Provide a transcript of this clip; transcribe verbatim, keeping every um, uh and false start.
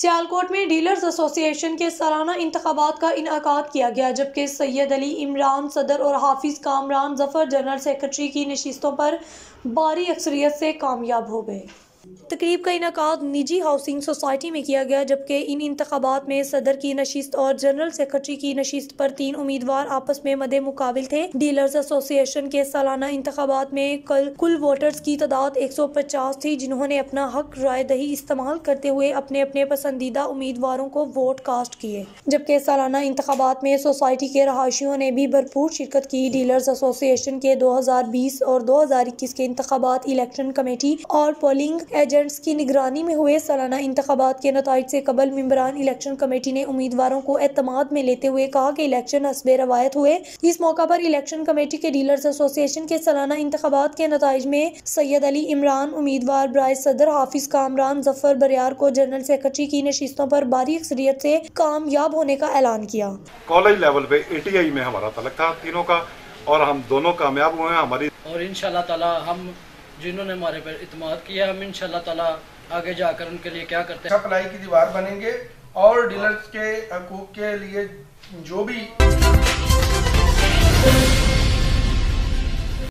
सियालकोट में dealers association के सालाना इंतखाबात का इनआकाद किया गया, जबकि सैयद अली इमरान सदर और हाफिज़ कामरान जफ़र जनरल सेक्रेटरी की नशिस्तों पर भारी अक्सरियत से कामयाब हो गए। तकरीब का इनआकाद निजी हाउसिंग सोसाइटी में किया गया, जबकि इन इंतखाबात में सदर की नशिस्त और जनरल सेक्रेटरी की नशिस्त पर तीन उम्मीदवार आपस में मदे मुकाबिल थे। डीलर्स एसोसिएशन के सालाना इंतखाबात में कल कुल वोटर्स की तादाद एक सौ पचास थी, जिन्होंने अपना हक राय दही इस्तेमाल करते हुए अपने अपने पसंदीदा उम्मीदवारों को वोट कास्ट किए, जबकि सालाना इंतखाबात में सोसाइटी के रहायशियों ने भी भरपूर शिरकत की। डीलर्स एसोसिएशन के दो हजार बीस और दो हजार इक्कीस के इंतखाबात इलेक्शन कमेटी और पोलिंग एजेंट्स की निगरानी में हुए। सालाना इंतखाबात के नतीजे से कबल मेंबरान इलेक्शन कमेटी ने उम्मीदवारों को एतमाद में लेते हुए कहा कि इलेक्शन हस्बे रवायत हुए। इस मौका पर इलेक्शन कमेटी के डीलर्स एसोसिएशन के सालाना इंतखाबात के नतीज में सैयद अली इमरान उम्मीदवार बराए सदर, हाफिज कामरान जफ़र बरियार को जनरल सेक्रेटरी की नशिस्तों पर भारी अक्सरियत से कामयाब होने का ऐलान किया। कॉलेज लेवल पे ए टी आई में हमारा तलक था तीनों का और हम दोनों कामयाब हुए हमारी, और इंशाल्लाह ताला हम जिन्होंने हमारे पर इत्मीनान किया हम इंशाल्लाह ताला आगे जाकर उनके लिए क्या करते हैं, सप्लाई की दीवार बनेंगे और डीलर्स के हकूक के लिए जो भी